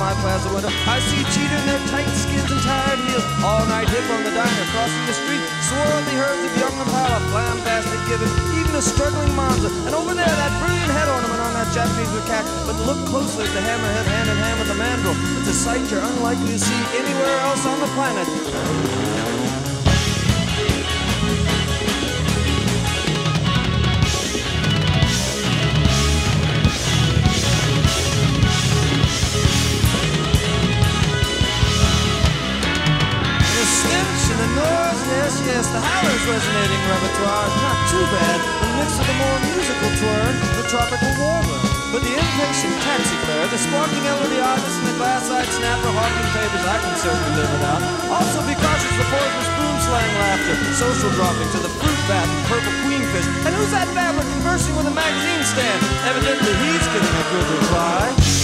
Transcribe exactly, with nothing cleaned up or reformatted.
my plaza window. I see cheetah in their tight skins and tired heels, all night hip on the diner, crossing the street, swirly herds of young Impala, flambastic given, even a struggling Monza. And over there, that brilliant head ornament on that Japanese macaque. But look closely at the hammerhead hand in hand with the mandrel. It's a sight you're unlikely to see anywhere else on the planet. Yes, yes, the howler's resonating repertoire is not too bad in the mix of the more musical twirl, the tropical warbler. But the impatient taxi fare, the sparkling elderly artist, and the glass-eyed snapper hawking papers, I can certainly live without. Also be cautious the poisonous boom slang laughter, social dropping to the fruit bat and purple queenfish. And who's that babbler conversing with a magazine stand? Evidently he's getting a good reply.